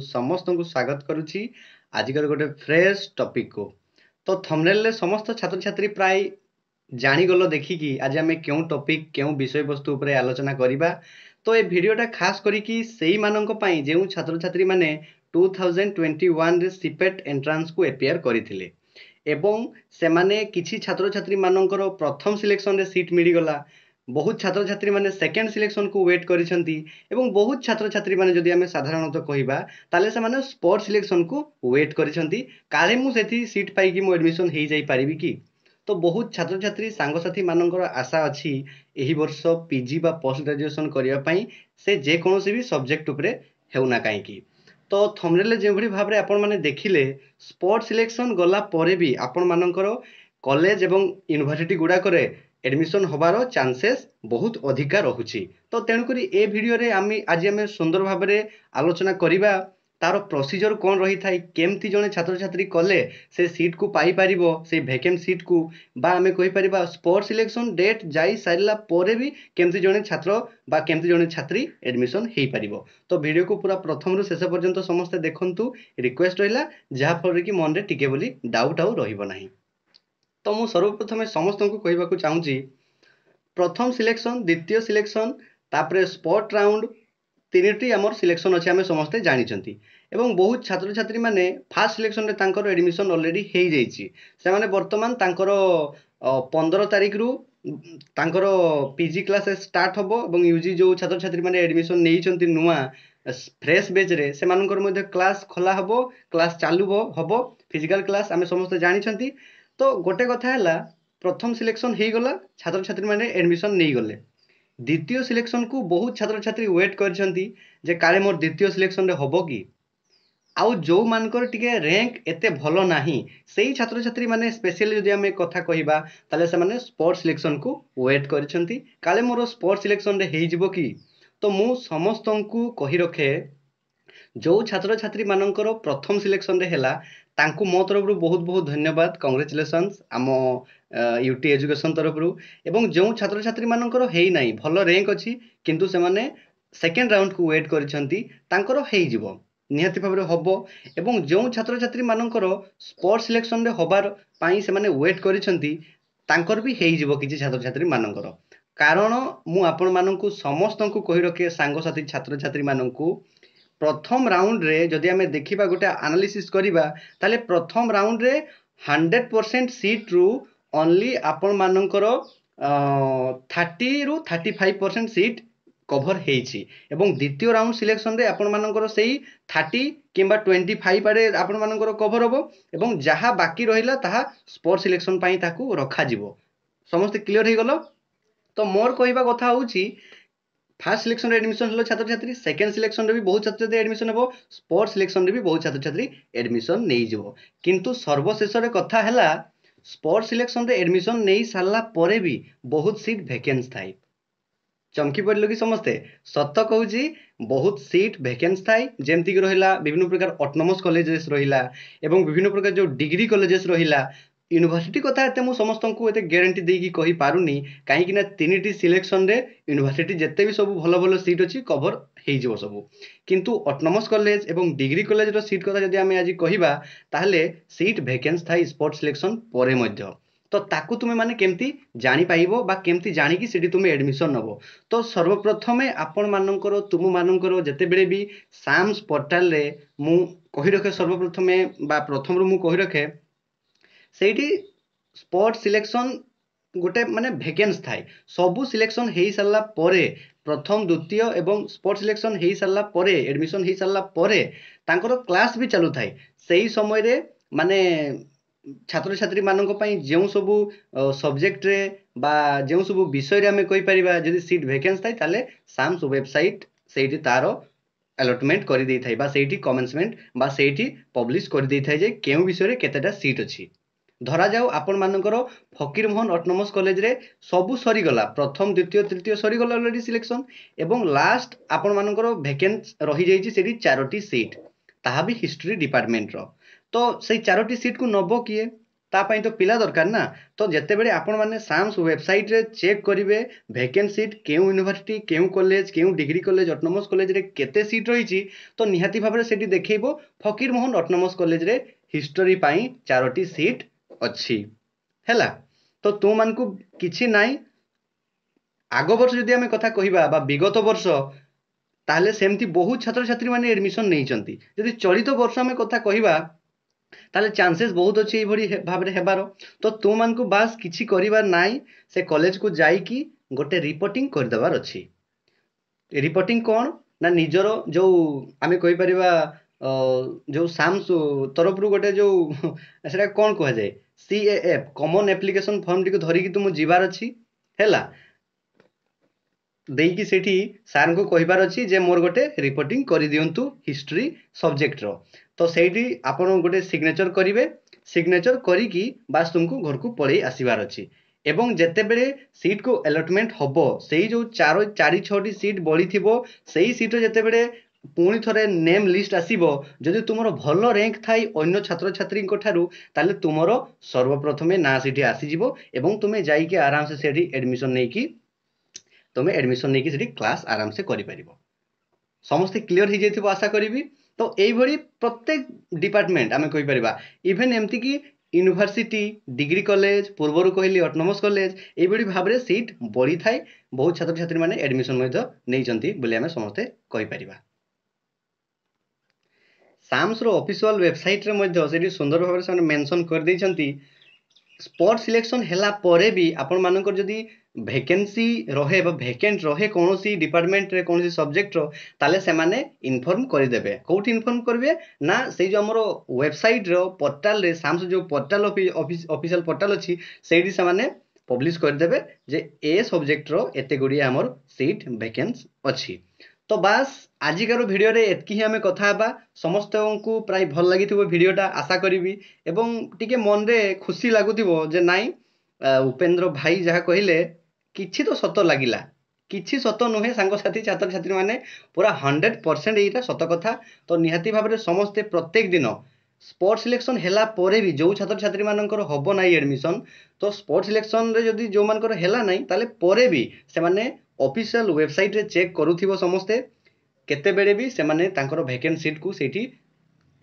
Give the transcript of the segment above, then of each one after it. समस्त को स्वागत करुच्ची आजिकल गोटे फ्रेश टॉपिक को तो थंबनेल रे समस्त छात्र छात्री प्राय जानीगल देखिकी आज आम क्यों टॉपिक क्यों विषय वस्तु उपरे आलोचना करिबा। तो ये भिडटा खास करी से मानी जो छात्र छात्री मैंने 2021 रे सीपेट एंट्रांस को एपियर करते एवं से किसी छात्र छात्री मानकर प्रथम सिलेक्शन रे सीट मिलगला, बहुत छात्र छात्री मैंने सेकेंड सिलेक्शन को वेट करिसेंती एवं बहुत छात्र छात्री मैंने जदि आम साधारणतः कहिबा ताले से स्पोर्ट सिलेक्शन को वेट करिसेंती काले मु सेथि सीट पाई कि मो एडमिशन हेई जाई पारिबी कि। तो बहुत छात्र छात्री सांग साथी मानकर आशा अच्छी एही वर्ष पीजी बा पोस्ट ग्रेजुएशन करिया पई से जे कोनोसी भी सब्जेक्ट उपरे हेउना काई कि। तो थंबनेल जे भरी भाबरे आपण माने देखिले स्पोर्ट सिलेक्शन गला परे भी आपण मानकर कॉलेज एवं यूनिवर्सिटी गुडा करे एडमिशन होबार चांसेस बहुत अधिका रहुछि। तो तेणुकरी ए भिडियो रे आज आम सुंदर भाव में आलोचना करिबा तार प्रोसीजर कौन रही था, केमती जने छात्र छात्री कले से सीट को पाई परिबो, से वैकेंट सीट को बा आमे कहि परिबा स्पोर्ट सिलेक्शन डेट जाई सारला परे भी केमती जने छात्र बा केमती जने छात्री एडमिशन हेई परिबो। तो भिडियो को पूरा प्रथम रु शेष पर्यंत समस्त देखंतु रिक्वेस्ट रहिला, जहा फल कि मन रे टिके बोली डाउट आउ रहिबो नाही। तो मु सर्वप्रथमे समस्त को कहवाक चाहूँगी प्रथम सिलेक्शन द्वितीय सिलेक्शन तापर स्पोर्ट राउंड तीनोटी आमर सिलेक्शन अच्छे आम समस्ते जानी एवं बहुत छात्र छात्री मैंने फास्ट सिलेक्शन रे तांकर एडमिशन ऑलरेडी हो जाइए से बर्तमान तांकर 15 तारिख रु तांकर पीजी क्लासेस स्टार्ट होबो एवं यूजी जो छात्र छात्री मैंने एडमिशन नहीं नुआ फ्रेश बेच रे से मानकर क्लास खोला होबो, क्लास चालू होबो, फिजिकल क्लास आम समस्ते जानी। तो गोटे कथा है प्रथम सिलेक्शन हो गला, छात्र छात्री मैंने एडमिशन नहीं गले, द्वितीय सिलेक्शन को बहुत छात्र छात्री वेट कर काले मोर द्वितीय सिलेक्शन रे होबो कि आउ जो मानकर टिके रैंक एते भलो नाही से छात्र छात्री मैंने स्पेशली जदि आम कथा कहिबा ताले से माने स्पोर्ट सिलेक्शन को वेट करछंती काले मोर स्पोर्ट सिलेक्शन रे हेई जिवो कि। तो मु समस्त को कहि रखे जो छात्र छात्री मानकर प्रथम सिलेक्शन रे हैला तांकु मो तरफ बहुत बहुत धन्यवाद, कंग्रेचुलेशन्स आम यूटी एजुकेशन तरफ रु। एवं जो छात्र छात्री मानकर हेई नाही भलो रैंक अछि किंतु से माने सेकेंड राउंड को वेट करछंती तांकर हेई जिवो निहाती भाबरे होबो एवं जो छात्र छात्री मानकर स्पोर्ट सिलेक्शन रे होबार पई से माने वेट करछंती तांकर भी हेई जिवो किछि छात्र छात्री मानकर। कारण मु आपण माननकु समस्त को कहि रखे सांग साथी छात्र छात्री माननकु प्रथम राउंड रे जदि आमे देखिबा गोटे एनालिसिस करिबा ताले प्रथम राउंड रे 100% सीट रु ओनली आपण मानकर 30 रु 35% सीट कवर हेइछि एवं द्वितीय राउंड सिलेक्शन रे आपण मानकर सेही 30 किबा 25 आड़े आपण मानकर कवर होबो एवं जहा बाकी रहिला ताहा स्पोर्ट सिलेक्शन पई ताकू रखा जिवो। समस्त क्लियर हे गेलो। तो मोर कहिबा कथा होउछि फर्स्ट सिलेक्शन रे एडमिशन हलो छात्र छात्री, सेकेंड सिलेक्शन रे भी बहुत छात्र छात्री एडमिशन हो, स्पोर्ट सिलेक्शन रे भी बहुत छात्र छात्री एडमिशन नहीं जिवो, किंतु सर्वशेष रे कथा हैला स्पोर्ट सिलेक्शन रे एडमिशन नहीं सारला परे भी बहुत सीट वैकेंसी थाई। चमकी पड़ल कि समस्ते? सत कहूँ बहुत सीट वैकेंसी थाई जेमती रहा विभिन्न प्रकार ऑटोनोमस कॉलेजेस रहा विभिन्न प्रकार जो डिग्री कॉलेजेस रहा यूनिवर्सिटी कथा एत मु समस्त को एत ग्यारंटी देकी कहि पारुनी कहीं तीनटी सिलेक्शन रे यूनिवर्सिटी जेते भी सब भल भल सीट अच्छी कवर हो जीव सबू, किंतु ऑटोनोमस कॉलेज एवं डिग्री कॉलेज रो सीट कथा जदि आमे आज कहिबा ताहले सीट वैकेंसी थाई स्पोर्ट सिलेक्शन परे मध्य। तो ताकू तुम्हें माने केमती जानी पाइबो बा केमती जानी कि सेठी तुम्हें एडमिशन नबो। तो सर्वप्रथमे आपण मानकर तुम मानकर जते बेले भी साम्स पोर्टल रे मु कहि रखे सर्वप्रथमे बा प्रथम रु मु कहि रखे सेठी स्पोर्ट सिलेक्शन गोटे माने वैकेंसी थाए सबू सिलेक्शन हो सारा परे प्रथम द्वितीय एवं स्पोर्ट सिलेक्शन हो सारा परे एडमिशन हो सारा परे तांकर क्लास भी चालू थाए सही समय रे माने छात्र छात्री मानक पई जो सबू सब्जेक्ट रे बा जो सबू विषय रे हमें कहि परिबा जदी सीट वैकेंसी थाए ताले साम्स वेबसाइट सेठी तारो अलॉटमेंट कर देई थाए बा सेठी कमेंसमेंट बा सेठी पब्लिश कर देई थाए जे केउ विषय रे केतेटा सीट अछि। धरा जाऊ आपण मानकर फकीर मोहन ऑटोनोमस कॉलेज रे सबू सरीगला प्रथम द्वितीय तृतीय सरीगला ऑलरेडी सिलेक्शन एवं लास्ट आपण मानकर वैकेंट रही जाइए सेठी 4टी सीट ताहा भी हिस्ट्री डिपार्टमेंट रो। तो से 4टी सीट को नबो किए तापाई तो पिला दरकार ना। तो जिते बड़े आपण मैंने साम्स वेबसाइट रे चेक करेंगे वैकेंसी सीट केउ यूनिवर्सिटी केउ कॉलेज केउ डिग्री कॉलेज ऑटोनोमस कॉलेज रे केते सीट रही, तो निहाती भाबरे सेठी देखैबो फकीर मोहन ऑटोनोमस कॉलेज रे हिस्ट्री पाई 4टी सीट अछि हैला। तो तुम मानकू किछि नाइ आगो वर्ष जदि हम कथा कहिबा बा विगत वर्ष ताले सेमती बहुत छात्र छात्री माने एडमिशन नै चंती। जदि चलित वर्ष हम कथा कहिबा ताले चांसेस बहुत अच्छे ये भाव में हेबार। तो तुम को बास किसी कर नाई से कॉलेज को जाइकी गोटे रिपोर्टिंग करदेवार अच्छी। रिपोर्टिंग कौन ना निजर जो आम कहीपर जो साम्स तरफ गोटे जो से कौन कहुए CAF कमन एप्लिकेशन फॉर्म टी धरिकी तुम जीवार अच्छी है देकी सेठी सार को कहिबार अछि जे मोर गोटे रिपोर्टिंग कर दियंतु हिस्ट्री सब्जेक्ट रो। तो सेठी आपण गोटे सिग्नेचर करिवे, सिग्नेचर करिकी बास तुमको घर को पळै आसीबार अछि। एवं जते बेले सीट को अलॉटमेंट हबो सेही जो 4-6टी सीट बळी थिबो सेही सीट जते बेले पुणी थरे नेम लिस्ट आसीबो जदि तुमरो भलो रैंक थाई अन्य छात्र छात्री ठारू ताले तुमरो सर्वप्रथमे ना सेठी आसीजिवो एवं तुमे जाईके आराम से सेठी एडमिशन नैकी तुम्हें एडमिशन नहीं कि क्लास आराम से कर समस्ते क्लीयर हो जाइए आशा करी। तो यही प्रत्येक डिपार्टमेंट आम कहीपर इवेन एमती कि यूनिवर्सिटी डिग्री कॉलेज पूर्वर कहली ऑटोनॉमस कॉलेज यही भाव में सीट बढ़ी थाए बहुत छात्र छात्री मैंने एडमिशन नहीं आम समस्ते कहीपर। साम्स ऑफिशियल वेबसाइट रे सुंदर भाव से मेंशन कर देइछंती स्पॉट सिलेक्शन हैला परे भी आपण मानकर जदि वैकेंसी रहे बा वैकेंट रहे कौन सी डिपार्टमेंट रे कौन सी सब्जेक्ट रो ताले से माने इनफॉर्म कर देबे। कोठी इनफॉर्म करबे ना से जो हमरो वेबसाइट रो पोर्टल रे साम्स जो पोर्टल ऑफिशियल पोर्टल अछि सेडी से माने पब्लिश कर देबे जे ए सब्जेक्ट रो एते गुडी हमर सीट वैकेंस अछि। तो बास आजिकार भिडियो रे एतकी ही आमे कथा हबा। समस्त को प्राय भल लागिथिबो भिडियोटा आशा करिबी एवं टिके मन रे खुशी लागुथिबो जे नाइ उपेंद्र भाई जहा कहिले किछि तो सत लागिला किछि सत नुहे सांग साथी छात्र छात्री माने पूरा 100% एटा सत कथा। तो निहाती भाबरे समस्ते प्रत्येक दिन स्पोर्ट सिलेक्शन हैला परे भी जो छात्र छात्री मानकर हबो नाइ एडमिशन तो स्पोर्ट सिलेक्शन रे जदि जो मानकर हैला नाइ ताले परे भी से माने ऑफिशियल वेबसाइट रे चेक करूथिबो समस्ते केते बेले भी से माने तांकर वैकेंट सीट को सेठी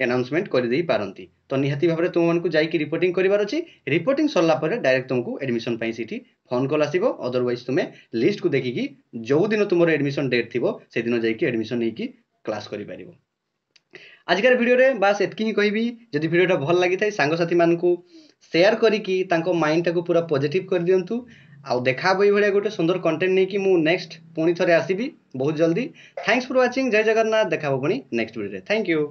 अनाउंसमेंट कर देई पारंती। तो निहाती भाबरे तुम मानकु जाई कि रिपोर्टिंग करिवार अछि। रिपोर्टिंग सरला परे डायरेक्ट तुमको एडमिशन पाई सेठी फोन कॉल आसीबो अदरवाइज तुमे लिस्ट को देखि कि जो दिन तुमरो एडमिशन डेट थिबो से दिन जाई कि एडमिशन नै कि क्लास करि पारिबो। आजकर वीडियो रे बस एतकी ही कहिबी। जदि वीडियोटा भल लागि थाई सांग साथी मानकु शेयर करि कि तांको माइंड टाको पूरा पॉजिटिव कर दियंतु। आउ देखा ये भाया गोटे सुंदर कंटेंट नहीं कि मु नेक्स्ट पुणी थरे आसीबी बहुत जल्दी। Thanks for watching. जय जगन्नाथ। देखा पुणी नेक्स्ट वीडियो रे। Thank you.